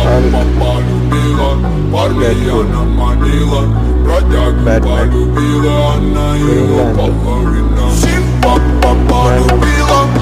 Batman, Green Lantern,